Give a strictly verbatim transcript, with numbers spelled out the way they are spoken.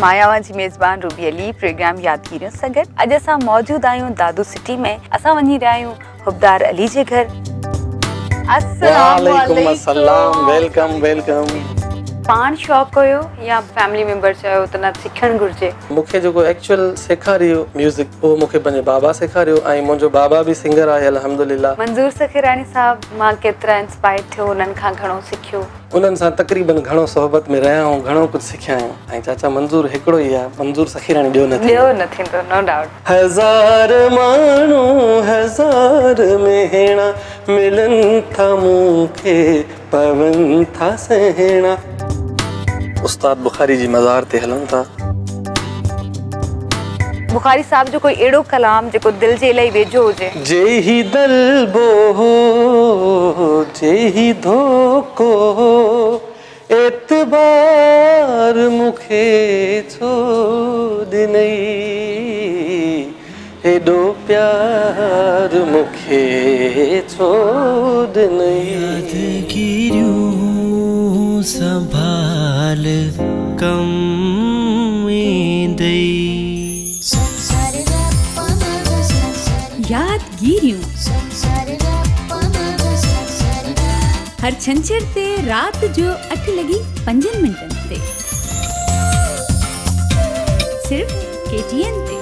मायावां जी मेज़बान रूबी अली प्रोग्राम यादगिरों सगर अज अस मौजूद आयो दादू सिटी में। अस वही रहा हुबदार अली के घर। वालेकुम अस्सलाम, वेलकम वेलकम। पान शौक हुयो या फैमिली मेंबर चाहो त न सिखण गुरजे। मुखे जो एक्चुअल सिखारियो म्यूजिक वो मुखे बने बाबा सिखारियो। आई मोजो बाबा भी सिंगर आए अल्हम्दुलिल्लाह। मंजूर सखिरानी साहब मां केतरा इंस्पायर थियो उनन खां घणो सिखियो। उनन सा तकरीबन घणो सोहबत में रहया हूं, घणो कुछ सिखया हूं। आई चाचा मंजूर एकड़ो ही आ, मंजूर सखिरानी दियो न दियो न थिन तो नो डाउट। हजार मानो हजार मेहणा मिलन था मुखे पवन था सहणा। उस्ताद बुखारी जी मज़ार ते हलूं था। बुखारी साहब जो कोई एड़ो कलाम जो दिल जे लई वेजो होजे। जे ही दिल बोहो जे ही धोको एतबार मुखे छोड़ नहीं, एडो प्यार मुखे छोड़ नहीं। संभाल कम यादगिरियूं हर छंछर ते रात जो अठ लगी पंजन मिनटन ते सिर्फ केटीएन ते।